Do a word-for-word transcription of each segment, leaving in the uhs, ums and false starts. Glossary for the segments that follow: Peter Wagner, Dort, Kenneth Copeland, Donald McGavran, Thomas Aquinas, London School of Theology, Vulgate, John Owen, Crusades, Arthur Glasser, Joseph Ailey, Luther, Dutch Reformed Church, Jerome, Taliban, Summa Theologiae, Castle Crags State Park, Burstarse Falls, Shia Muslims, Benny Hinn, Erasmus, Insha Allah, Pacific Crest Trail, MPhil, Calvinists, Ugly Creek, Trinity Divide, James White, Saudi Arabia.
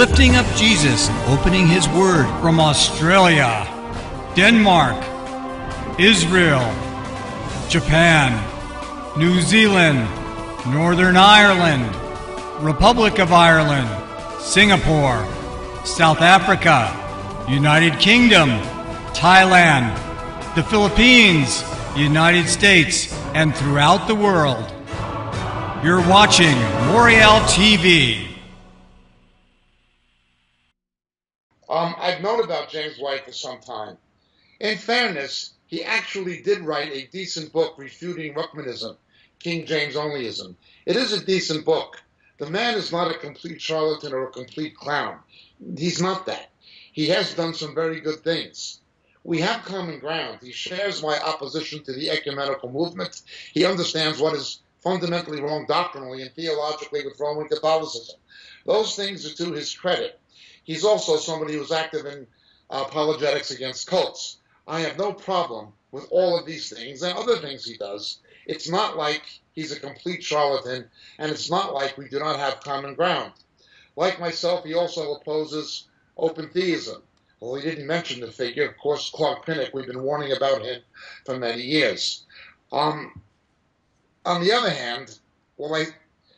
lifting up Jesus and opening his word from Australia, Denmark, Israel, Japan, New Zealand, Northern Ireland, Republic of Ireland, Singapore, South Africa, United Kingdom, Thailand, the Philippines, United States, and throughout the world. You're watching Moriel T V. Um, I've known about James White for some time. In fairness, he actually did write a decent book refuting Ruckmanism, King James onlyism. It is a decent book. The man is not a complete charlatan or a complete clown. He's not that. He has done some very good things. We have common ground. He shares my opposition to the ecumenical movement. He understands what is fundamentally wrong doctrinally and theologically with Roman Catholicism. Those things are to his credit. He's also somebody who's active in apologetics against cults. I have no problem with all of these things and other things he does. It's not like he's a complete charlatan, and it's not like we do not have common ground. Like myself, he also opposes open theism. Well, he didn't mention the figure. Of course, Clark Pinnock, we've been warning about him for many years. Um, on the other hand, while I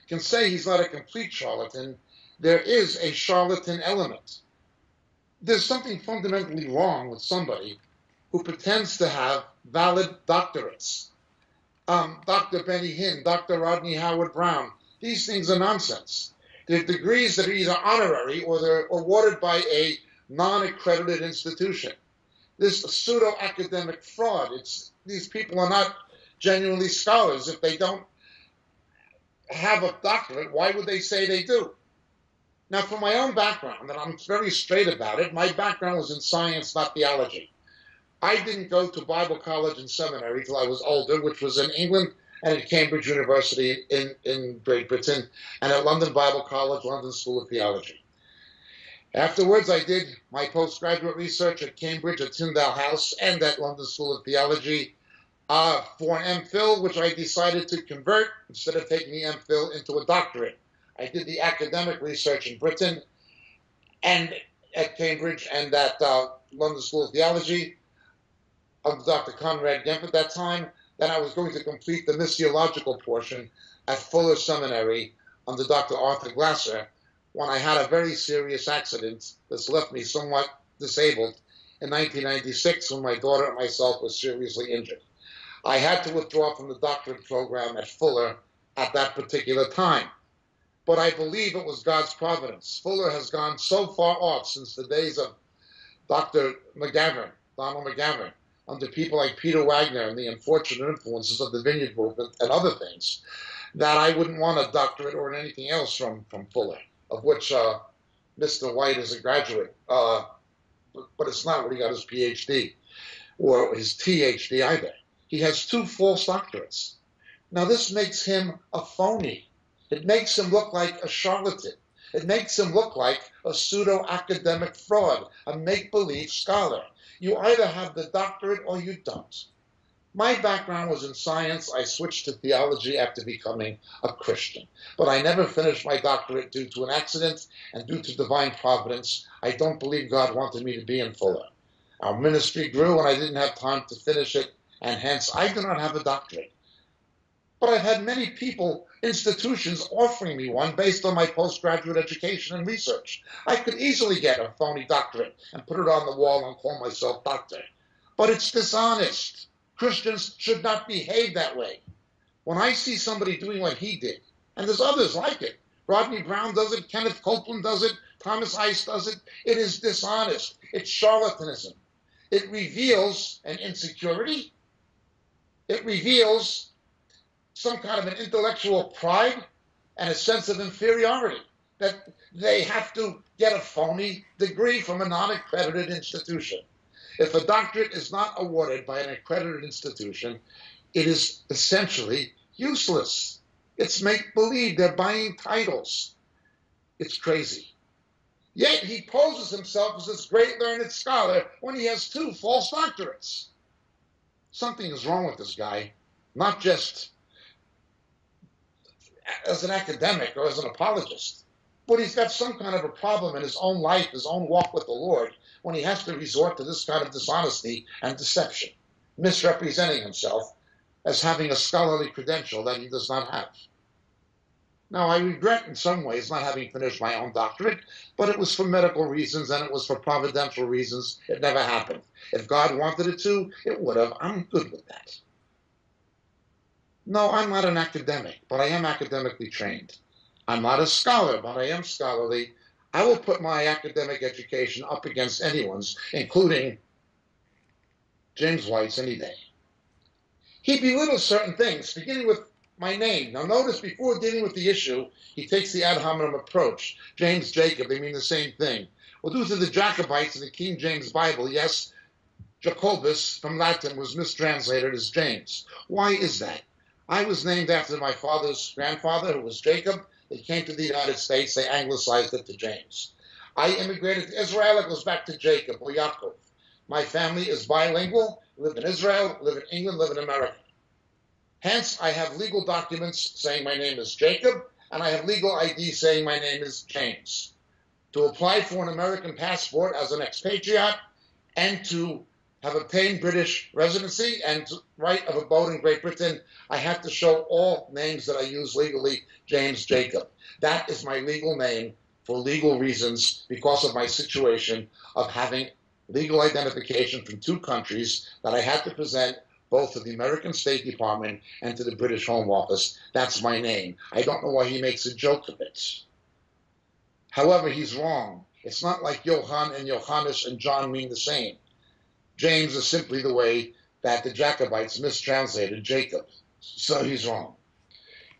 can say he's not a complete charlatan, there is a charlatan element. There's something fundamentally wrong with somebody who pretends to have valid doctorates. Um, Doctor Benny Hinn, Doctor Rodney Howard Brown, these things are nonsense. They're degrees that are either honorary or they're awarded by a non-accredited institution. This pseudo-academic fraud, it's, these people are not genuinely scholars. If they don't have a doctorate, why would they say they do? Now, for my own background, and I'm very straight about it, my background was in science, not theology. I didn't go to Bible college and seminary till I was older, which was in England and at Cambridge University in, in Great Britain, and at London Bible College, London School of Theology. Afterwards, I did my postgraduate research at Cambridge, at Tyndale House, and at London School of Theology uh, for an MPhil, which I decided to convert instead of taking the MPhil into a doctorate. I did the academic research in Britain and at Cambridge and at uh, London School of Theology under Doctor Conrad Gemp at that time. Then I was going to complete the missiological portion at Fuller Seminary under Doctor Arthur Glasser when I had a very serious accident that's left me somewhat disabled in nineteen ninety-six when my daughter and myself were seriously injured. I had to withdraw from the doctorate program at Fuller at that particular time. But I believe it was God's providence. Fuller has gone so far off since the days of Doctor McGavran, Donald McGavran, under people like Peter Wagner and the unfortunate influences of the Vineyard Movement and other things, that I wouldn't want a doctorate or anything else from, from Fuller, of which uh, Mister White is a graduate. Uh, but, but it's not where he got his P H D or his T H D either. He has two false doctorates. Now, this makes him a phony. It makes him look like a charlatan. It makes him look like a pseudo-academic fraud, a make-believe scholar. You either have the doctorate or you don't. My background was in science. I switched to theology after becoming a Christian. But I never finished my doctorate due to an accident and due to divine providence. I don't believe God wanted me to be in Fuller. Our ministry grew and I didn't have time to finish it, and hence I do not have a doctorate. But I've had many people, institutions, offering me one based on my postgraduate education and research. I could easily get a phony doctorate and put it on the wall and call myself doctor. But it's dishonest. Christians should not behave that way. When I see somebody doing what he did, and there's others like it. Rodney Brown does it. Kenneth Copeland does it. Thomas Ice does it. It is dishonest. It's charlatanism. It reveals an insecurity. It reveals some kind of an intellectual pride and a sense of inferiority that they have to get a phony degree from a non-accredited institution. If a doctorate is not awarded by an accredited institution, it is essentially useless. It's make-believe. They're buying titles. It's crazy. Yet he poses himself as this great learned scholar when he has two false doctorates. Something is wrong with this guy, not just as an academic or as an apologist, but he's got some kind of a problem in his own life, his own walk with the Lord, when he has to resort to this kind of dishonesty and deception, misrepresenting himself as having a scholarly credential that he does not have. Now, I regret in some ways not having finished my own doctorate, but it was for medical reasons and it was for providential reasons. It never happened. If God wanted it to, it would have. I'm good with that. No, I'm not an academic, but I am academically trained. I'm not a scholar, but I am scholarly. I will put my academic education up against anyone's, including James White's, any day. He belittles certain things, beginning with my name. Now notice, before dealing with the issue, he takes the ad hominem approach. James, Jacob, they mean the same thing. Well, due to the Jacobites in the King James Bible, yes, Jacobus from Latin was mistranslated as James. Why is that? I was named after my father's grandfather, who was Jacob. They came to the United States. They anglicized it to James. I immigrated to Israel. It goes back to Jacob or Yaakov. My family is bilingual, live in Israel, live in England, live in America. Hence, I have legal documents saying my name is Jacob, and I have legal I D saying my name is James. To apply for an American passport as an expatriate and to have obtained British residency and right of abode in Great Britain, I have to show all names that I use legally, James, Jacob. That is my legal name for legal reasons because of my situation of having legal identification from two countries that I had to present both to the American State Department and to the British Home Office. That's my name. I don't know why he makes a joke of it. However, he's wrong. It's not like Johann and Johannes and John mean the same. James is simply the way that the Jacobites mistranslated Jacob. So he's wrong.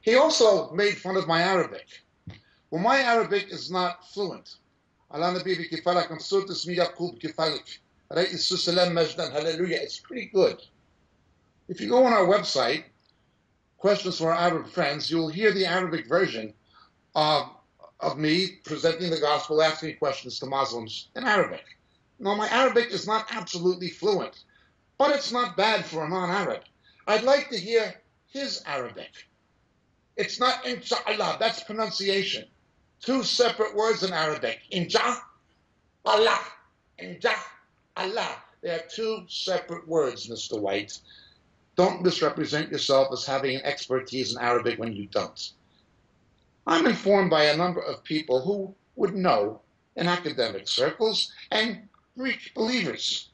He also made fun of my Arabic. Well, my Arabic is not fluent. It's pretty good. If you go on our website, Questions for Our Arab Friends, you'll hear the Arabic version of, of me presenting the gospel, asking questions to Muslims in Arabic. No, my Arabic is not absolutely fluent, but it's not bad for a non-Arab. I'd like to hear his Arabic. It's not Insha Allah, that's pronunciation. Two separate words in Arabic, Insha Allah, Insha Allah. They are two separate words, Mister White. Don't misrepresent yourself as having an expertise in Arabic when you don't. I'm informed by a number of people who would know in academic circles and Greek believers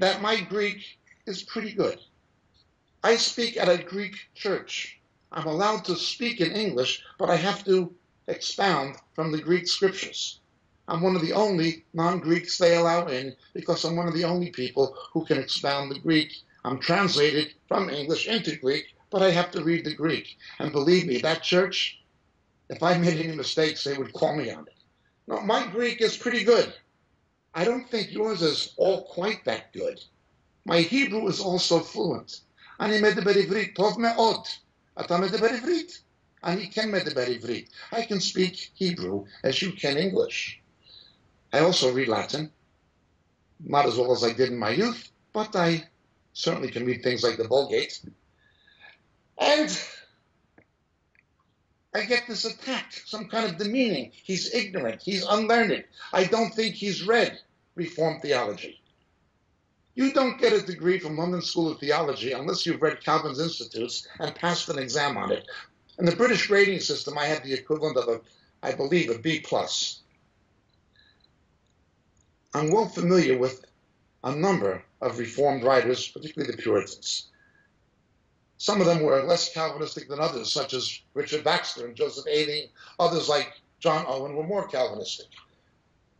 that my Greek is pretty good. I speak at a Greek church. I'm allowed to speak in English, but I have to expound from the Greek scriptures. I'm one of the only non-Greeks they allow in because I'm one of the only people who can expound the Greek. I'm translated from English into Greek, but I have to read the Greek. And believe me, that church, if I made any mistakes, they would call me on it. No, my Greek is pretty good. I don't think yours is all quite that good. My Hebrew is also fluent. Ani medeber ivrit tov me'od. Ata medeber ivrit. Ani ken medeber ivrit. I can speak Hebrew as you can English. I also read Latin, not as well as I did in my youth, but I certainly can read things like the Vulgate. And I get this attack, some kind of demeaning. He's ignorant. He's unlearned. I don't think he's read Reformed theology. You don't get a degree from London School of Theology unless you've read Calvin's Institutes and passed an exam on it. In the British grading system, I had the equivalent of, a, I believe, a B plus. I'm well familiar with a number of Reformed writers, particularly the Puritans. Some of them were less Calvinistic than others, such as Richard Baxter and Joseph Ailey. Others, like John Owen, were more Calvinistic.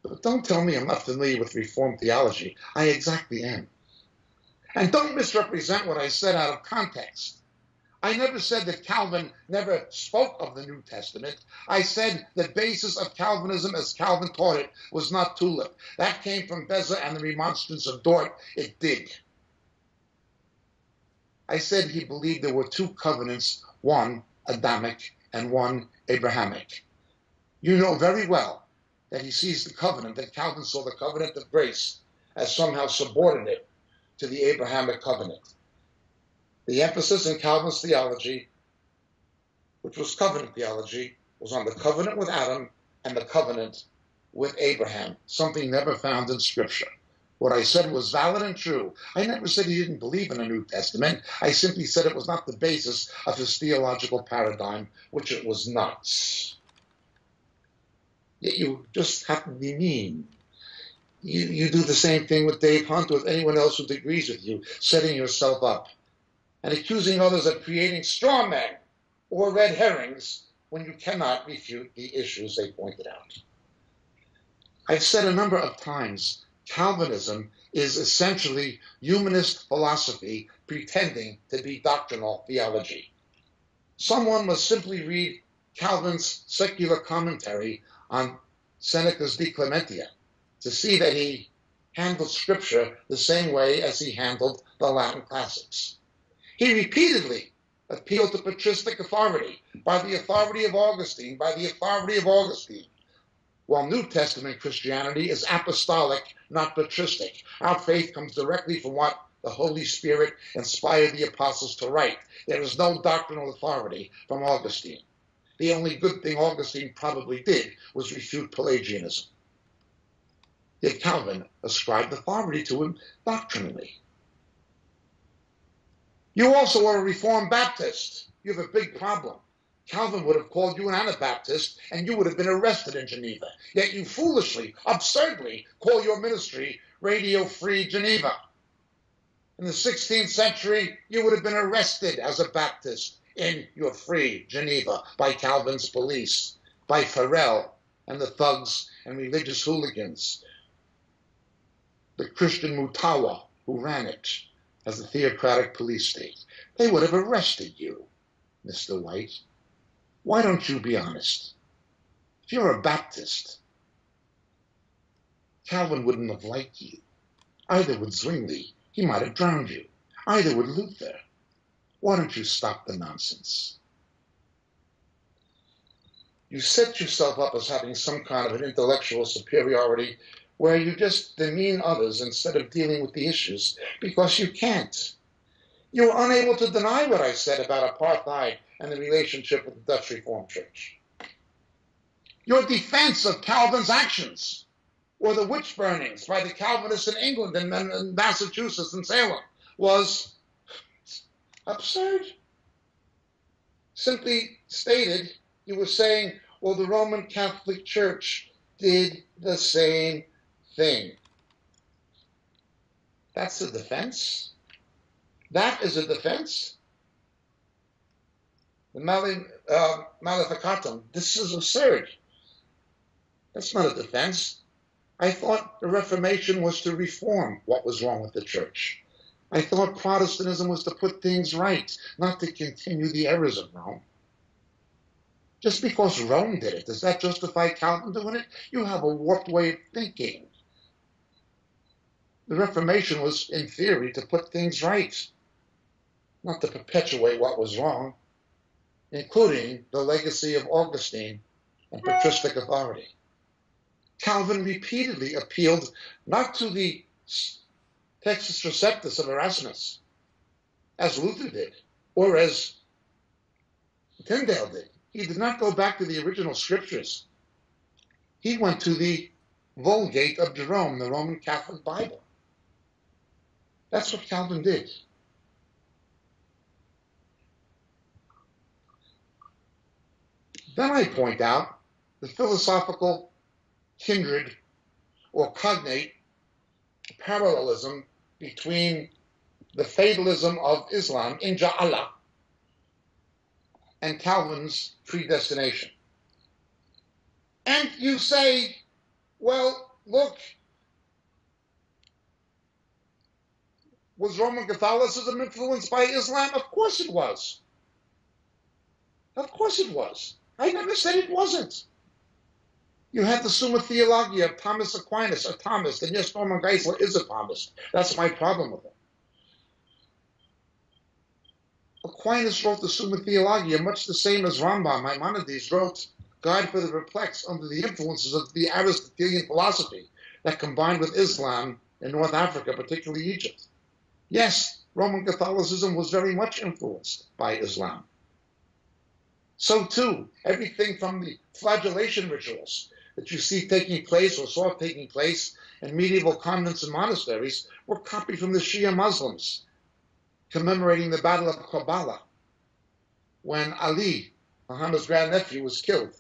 But don't tell me I'm not familiar with Reformed theology. I exactly am. And don't misrepresent what I said out of context. I never said that Calvin never spoke of the New Testament. I said the basis of Calvinism as Calvin taught it was not tulip. That came from Beza and the Remonstrance of Dort. It did. I said he believed there were two covenants, one Adamic and one Abrahamic. You know very well that he sees the covenant, that Calvin saw the covenant of grace as somehow subordinate to the Abrahamic covenant. The emphasis in Calvin's theology, which was covenant theology, was on the covenant with Adam and the covenant with Abraham, something never found in Scripture. What I said was valid and true. I never said he didn't believe in the New Testament. I simply said it was not the basis of his theological paradigm, which it was not. Yet you just have to be mean. You, you do the same thing with Dave Hunt, with anyone else who agrees with you, setting yourself up and accusing others of creating straw men or red herrings when you cannot refute the issues they pointed out. I've said a number of times, Calvinism is essentially humanist philosophy pretending to be doctrinal theology. Someone must simply read Calvin's secular commentary on Seneca's De Clementia to see that he handled Scripture the same way as he handled the Latin classics. He repeatedly appealed to patristic authority, by the authority of Augustine, by the authority of Augustine. While New Testament Christianity is apostolic, not patristic. Our faith comes directly from what the Holy Spirit inspired the apostles to write. There is no doctrinal authority from Augustine. The only good thing Augustine probably did was refute Pelagianism. Yet Calvin ascribed authority to him doctrinally. You also are a Reformed Baptist. You have a big problem. Calvin would have called you an Anabaptist, and you would have been arrested in Geneva. Yet you foolishly, absurdly, call your ministry Radio Free Geneva. In the sixteenth century, you would have been arrested as a Baptist in your Free Geneva by Calvin's police, by Farel and the thugs and religious hooligans. The Christian Mutawa, who ran it as a theocratic police state, they would have arrested you, Mister White. Why don't you be honest? If you're a Baptist, Calvin wouldn't have liked you. Either would Zwingli. He might have drowned you. Either would Luther. Why don't you stop the nonsense? You set yourself up as having some kind of an intellectual superiority where you just demean others instead of dealing with the issues, because you can't. You're unable to deny what I said about apartheid and the relationship with the Dutch Reformed Church. Your defense of Calvin's actions, or the witch burnings by the Calvinists in England and in Massachusetts and Salem, was absurd. Simply stated, you were saying, well, the Roman Catholic Church did the same thing. That's a defense. That is a defense. The Male, uh, Maleficatum, this is absurd. That's not a defense. I thought the Reformation was to reform what was wrong with the Church. I thought Protestantism was to put things right, not to continue the errors of Rome. Just because Rome did it, does that justify Calvin doing it? You have a warped way of thinking. The Reformation was, in theory, to put things right, not to perpetuate what was wrong, including the legacy of Augustine and patristic authority. Calvin repeatedly appealed not to the Textus Receptus of Erasmus, as Luther did, or as Tyndale did. He did not go back to the original scriptures. He went to the Vulgate of Jerome, the Roman Catholic Bible. That's what Calvin did. Then I point out the philosophical kindred or cognate parallelism between the fatalism of Islam, Insha Allah, and Calvin's predestination. And you say, well, look, was Roman Catholicism influenced by Islam? Of course it was. Of course it was. I never said it wasn't. You have the Summa Theologiae of Thomas Aquinas, a Thomist, and yes, Norman Geisler is a Thomist. That's my problem with him. Aquinas wrote the Summa Theologiae much the same as Rambam, Maimonides, wrote Guide for the Perplexed under the influences of the Aristotelian philosophy that combined with Islam in North Africa, particularly Egypt. Yes, Roman Catholicism was very much influenced by Islam. So too, everything from the flagellation rituals that you see taking place or saw taking place in medieval convents and monasteries were copied from the Shia Muslims, commemorating the Battle of Karbala, when Ali, Muhammad's grandnephew, was killed.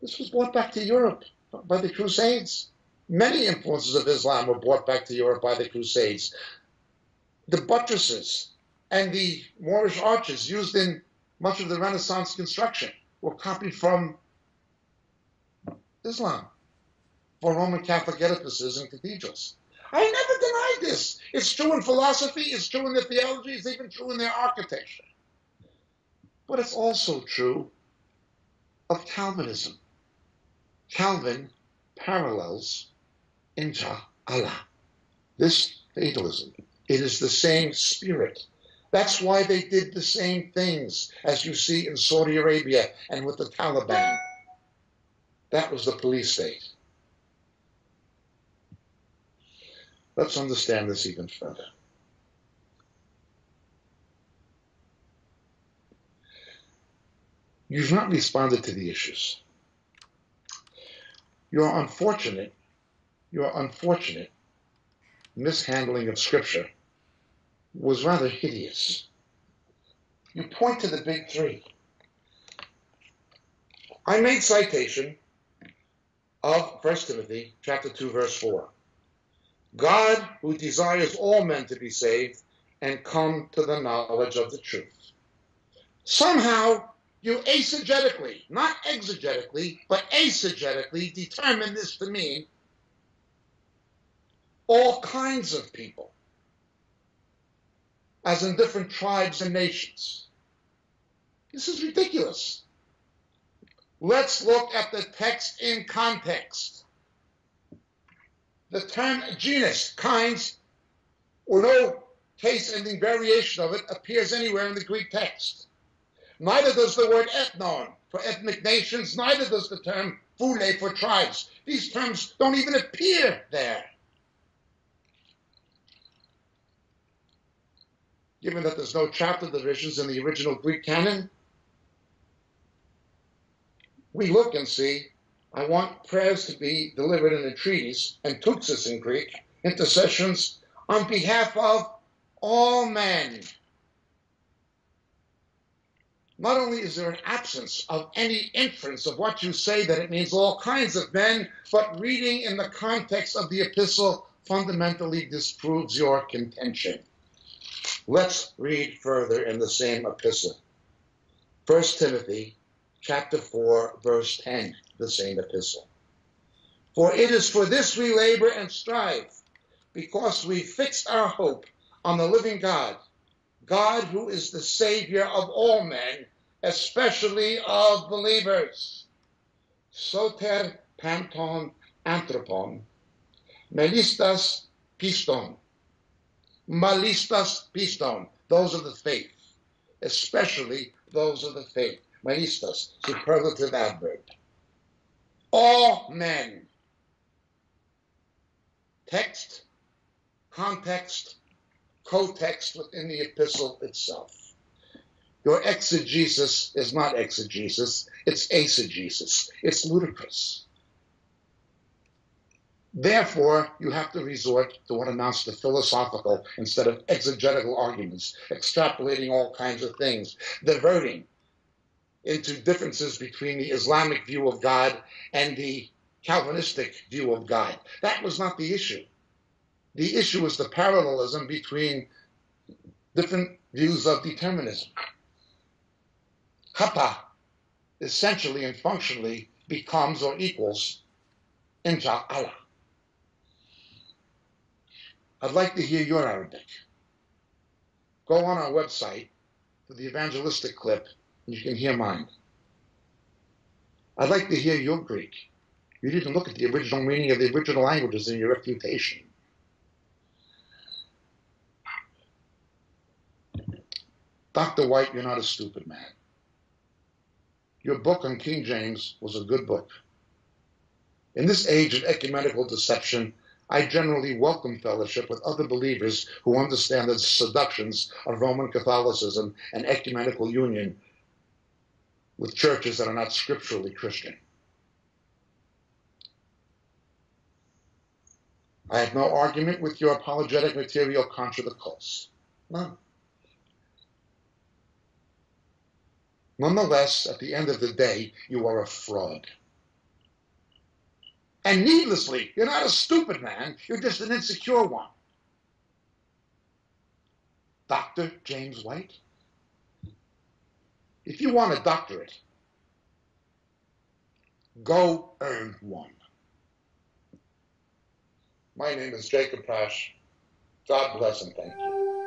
This was brought back to Europe by the Crusades. Many influences of Islam were brought back to Europe by the Crusades. The buttresses and the Moorish arches used in much of the Renaissance construction were copied from Islam for Roman Catholic edifices and cathedrals. I never denied this. It's true in philosophy, it's true in their theology, it's even true in their architecture. But it's also true of Calvinism. Calvin parallels Insha Allah, this fatalism. It is the same spirit. That's why they did the same things as you see in Saudi Arabia and with the Taliban. That was the police state. Let's understand this even further. You've not responded to the issues. Your unfortunate, your unfortunate mishandling of Scripture was rather hideous. You point to the big three. I made citation of First Timothy chapter two, verse four. God, who desires all men to be saved and come to the knowledge of the truth. Somehow, you asegetically, not exegetically, but asegetically determine this to mean all kinds of people, as in different tribes and nations. This is ridiculous. Let's look at the text in context. The term genus, kinds, or no case-ending variation of it, appears anywhere in the Greek text. Neither does the word ethnon for ethnic nations, neither does the term phyle for tribes. These terms don't even appear there. Given that there's no chapter divisions in the original Greek canon, we look and see, I want prayers to be delivered in entreaties, and touxis in Greek, intercessions, on behalf of all men. Not only is there an absence of any inference of what you say that it means all kinds of men, but reading in the context of the epistle fundamentally disproves your contention. Let's read further in the same epistle. First Timothy chapter four, verse ten, the same epistle. For it is for this we labor and strive, because we fixed our hope on the living God, God who is the Savior of all men, especially of believers. Soter panton anthropon, melistas piston, malistas piston, those of the faith, especially those of the faith. Melistas, superlative adverb. All men. Text, context, co-text within the epistle itself. Your exegesis is not exegesis, it's asegesis. It's ludicrous. Therefore, you have to resort to what amounts to philosophical instead of exegetical arguments, extrapolating all kinds of things, diverting into differences between the Islamic view of God and the Calvinistic view of God. That was not the issue. The issue is the parallelism between different views of determinism. Kappa essentially and functionally becomes or equals Insha Allah. I'd like to hear your Arabic. Go on our website for the evangelistic clip, and you can hear mine. I'd like to hear your Greek. You didn't look at the original meaning of the original languages in your refutation. Doctor White, you're not a stupid man. Your book on King James was a good book. In this age of ecumenical deception, I generally welcome fellowship with other believers who understand the seductions of Roman Catholicism and ecumenical union with churches that are not scripturally Christian. I have no argument with your apologetic material contra the cults. None. Nonetheless, at the end of the day, you are a fraud. And needlessly, you're not a stupid man, you're just an insecure one. Doctor James White? If you want a doctorate, go earn one. My name is Jacob Pash. God bless and thank you.